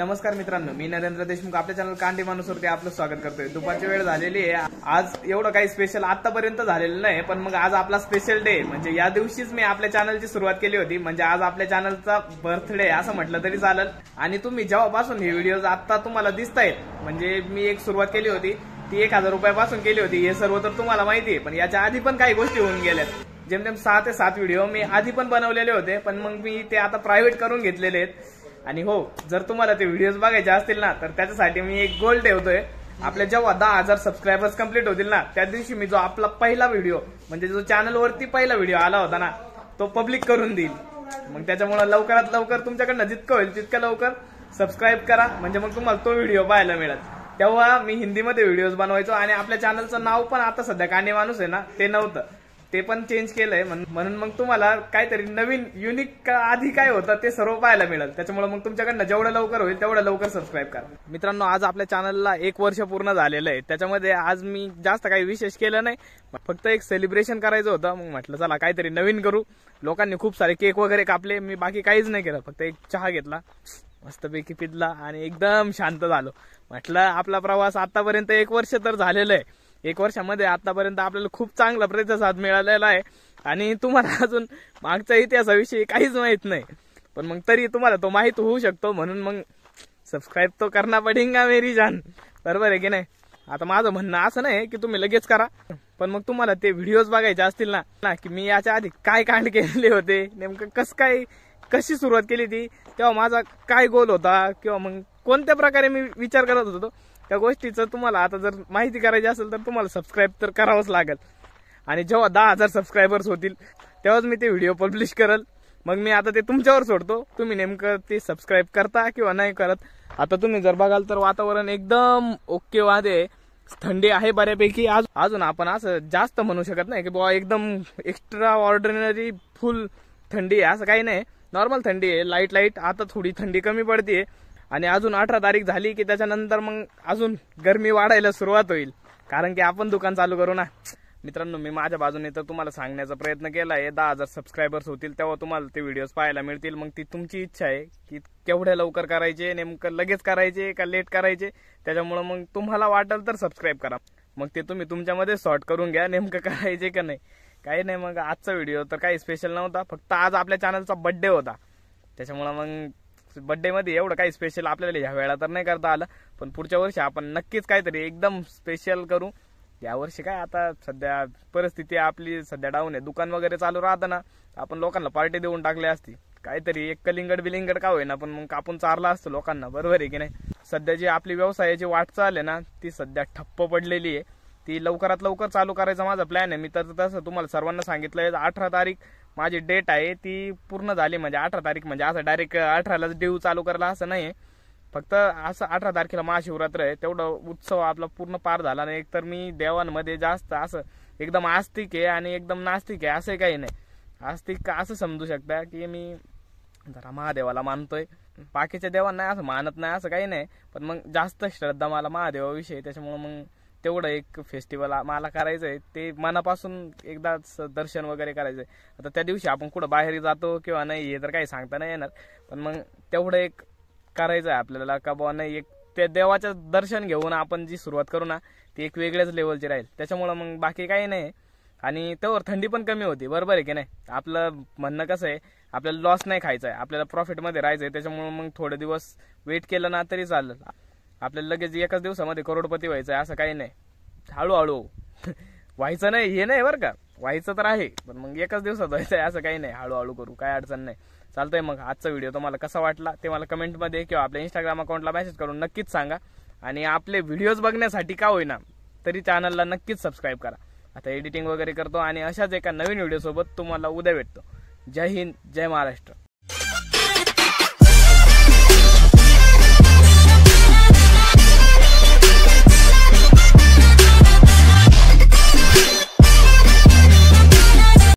नमस्कार मित्रांनो, मी नरेंद्र देशमुख आपल्या चॅनल कांडी माणूसवरती आपलं स्वागत करतोय। दुपारची वेळ झालेली आहे। आज एवढं काही स्पेशल आतापर्यंत झालेलं नाही, पण मग आज आपला स्पेशल डे म्हणजे या दिवशीच मी आपल्या चॅनलची सुरुवात केली होती। म्हणजे आज आपल्या चॅनलचा बर्थडे असं म्हटलं तरी चालेल। आणि तुम्ही जेव्हापासून हे व्हिडिओज आता तुम्हाला दिसतायत, म्हणजे मी एक सुरुवात केली होती ती 1000 रुपयापासून केली होती, हे सर्व तर तुम्हाला माहिती आहे। पण याच्या आधी पण काही गोष्टी होऊन गेल्यात। जेमतेम 6 ते 7 व्हिडिओ मी आधी पण बनवलेले होते, पण मग मी ते आता प्रायव्हेट करून घेतलेले आहेत। आणि हो, जर तुम्हाला ते व्हिडिओज बघायचे असतील ना, तर त्याच्यासाठी मी एक गोल ठेवतोय। आपल्या जेव्हा 10,000 सबस्क्रायबर्स कंप्लीट होतील ना, त्या दिवशी मी जो आपला पहिला व्हिडिओ म्हणजे जो चॅनलवरती पहिला व्हिडिओ आला होता ना, तो पब्लिक करून देईल। मग त्याच्यामुळे लवकरात लवकर तुमच्याकडनं जितकं होईल तितक्या लवकर सबस्क्राईब करा, म्हणजे मग तुम्हाला तो व्हिडिओ पाहायला मिळेल। तेव्हा मी हिंदीमध्ये व्हिडिओज बनवायचो। आणि आपल्या चॅनलचं नाव पण आता सध्या कांडी माणूस आहे ना, ते नव्हतं, ते पण चेंज केलंय। म्हणून मग तुम्हाला काहीतरी नवीन युनिक आधी काय होतं ते सर्व पाहायला मिळेल। त्याच्यामुळे मग तुमच्याकडनं जेवढं लवकर होईल तेवढं लवकर सबस्क्राईब करा। मित्रांनो, आज आपल्या चॅनलला 1 वर्ष पूर्ण झालेलं आहे। त्याच्यामध्ये आज मी जास्त काही विशेष केलं नाही, फक्त एक सेलिब्रेशन करायचं होतं। मग म्हटलं चला काहीतरी नवीन करू। लोकांनी खूप सारे केक वगैरे कापले, मी बाकी काहीच नाही केलं, फक्त एक चहा घेतला मस्तपैकी पितला आणि एकदम शांत झालो। म्हटलं आपला प्रवास आतापर्यंत 1 वर्ष तर झालेलं आहे। 1 वर्षामध्ये आतापर्यंत आपल्याला खूप चांगला प्रतिसाद मिळालेला आहे। आणि तुम्हाला अजून मागच्या इतिहासाविषयी काहीच माहित नाही, पण मग तरी तुम्हाला तो माहित होऊ शकतो। म्हणून मग सबस्क्राईब तो करना पडेंगा मेरी जान, बरोबर आहे की नाही? आता माझं म्हणणं असं नाही की तुम्ही लगेच करा, पण मग तुम्हाला ते व्हिडिओज बघायचे असतील ना की मी याच्या आधी काय कांड केलेले होते, नेमकं कसं काय कशी सुरुवात केली ती, तेव्हा माझा काय गोल होता किंवा मग कोणत्या प्रकारे मी विचार करत होतो, त्या गोष्टीचं तुम्हाला आता जर माहिती करायची असेल तर तुम्हाला सबस्क्राईब तर करावंच लागेल। आणि जेव्हा 10,000 सबस्क्रायबर्स होतील तेव्हाच मी ते व्हिडिओ पब्लिश करेल। मग मी आता ते तुमच्यावर सोडतो, तुम्ही नेमकं ते सबस्क्राईब करता किंवा नाही करत। आता तुम्ही जर बघाल तर वातावरण एकदम ओके वादे, थंडी आहे बऱ्यापैकी। अजून आपण असं जास्त म्हणू शकत नाही की बुवा एकदम एक्स्ट्रा ऑर्डिनरी फुल थंडी आहे, असं काही नाही। नॉर्मल थंडी आहे, लाईट लाईट। आता थोडी थंडी कमी पडते आणि अजून 18 तारीख झाली की त्याच्यानंतर मग अजून गरमी वाढायला सुरुवात होईल, कारण की आपण दुकान चालू करू ना। मित्रांनो, मी माझ्या बाजूने तर तुम्हाला सांगण्याचा प्रयत्न केला आहे, 10,000 सबस्क्रायबर्स होतील तेव्हा तुम्हाला ते व्हिडिओज पाहायला मिळतील। मग ती तुमची इच्छा आहे की केवढ्या लवकर करायचे, नेमकं लगेच करायचे का लेट करायचे। त्याच्यामुळे मग तुम्हाला वाटेल तर सबस्क्राईब करा, मग ते तुम्ही तुमच्यामध्ये सॉर्ट करून घ्या नेमकं करायचे का नाही, काही नाही। मग आजचा व्हिडिओ तर काही स्पेशल नव्हता, फक्त आज आपल्या चॅनलचा बर्थडे होता, त्याच्यामुळे मग बर्थडे मध्ये एवढं काही स्पेशल आपल्याला ह्या वेळा तर नाही करता आलं। पण पुढच्या वर्षी आपण नक्कीच काहीतरी एकदम स्पेशल करू। यावर्षी काय, आता सध्या परिस्थिती आपली सध्या डाऊन आहे, दुकान वगैरे चालू राहतं ना, आपण लोकांना पार्टी देऊन टाकली असती, काहीतरी एक कलिंगड बिलिंगड का होईना पण मग कापून चारला असतो लोकांना, बरोबर आहे की नाही? सध्या जी आपली व्यवसायाची वाटचाल आहे ना, ती सध्या ठप्प पडलेली आहे, ती लवकरात लवकर चालू करायचा माझा प्लॅन आहे। मी तर तसं तुम्हाला सर्वांना सांगितलंय, 18 तारीख माझी डेट आहे, ती पूर्ण झाली। म्हणजे 18 तारीख म्हणजे असं डायरेक्ट 18लाच देऊ चालू करायला असं नाही, फक्त असं 18 तारखेला महाशिवरात्र आहे, तेवढं उत्सव आपला पूर्ण पार झाला नाही। एकतर मी देवांमध्ये जास्त असं एकदम आस्तिक आहे आणि एकदम नास्तिक आहे असं काही नाही। आस्तिक असं समजू शकता की मी जरा महादेवाला मानतोय, बाकीच्या देवांना असं मानत नाही असं काही नाही, पण मग जास्त श्रद्धा मला महादेवाविषयी, त्याच्यामुळे मग तेवढं एक फेस्टिवल मला करायचं आहे, ते मनापासून एकदा दर्शन वगैरे करायचं आहे। आता त्या दिवशी आपण कुठं बाहेर जातो किंवा नाही हे तर काही सांगता नाही येणार, पण मग तेवढं एक करायचं आहे आपल्याला का बुवा नाही, एक त्या देवाचं दर्शन घेऊन आपण जी सुरुवात करू ना, ती एक वेगळ्याच लेवलची राहील। त्याच्यामुळं मग बाकी काही नाही, आणि त्यावर थंडी पण कमी होती, बरोबर आहे की नाही? आपलं म्हणणं कसं आहे, आपल्याला लॉस नाही खायचं आहे, आपल्याला प्रॉफिटमध्ये राहायचं आहे। त्याच्यामुळं मग थोडे दिवस वेट केलं ना तरी चालेल, आपल्याला लगेच एकाच दिवसामध्ये करोडपती व्हायचं आहे असं काही नाही। हळूहळू व्हायचं नाही हे नाही बरं का, व्हायचं तर आहे पण मग एकाच दिवसात व्हायचं आहे असं काही नाही, हळूहळू करू, काय अडचण नाही, चालतंय। मग आजचा व्हिडिओ तुम्हाला कसा वाटला ते मला कमेंटमध्ये किंवा आपल्या इंस्टाग्राम अकाउंटला मेसेज करून नक्कीच सांगा। आणि आपले व्हिडिओज बघण्यासाठी का होईना तरी चॅनलला नक्कीच सबस्क्राईब करा। आता एडिटिंग वगैरे करतो आणि अशाच एका नवीन व्हिडिओसोबत तुम्हाला उद्या भेटतो। जय हिंद, जय महाराष्ट्र।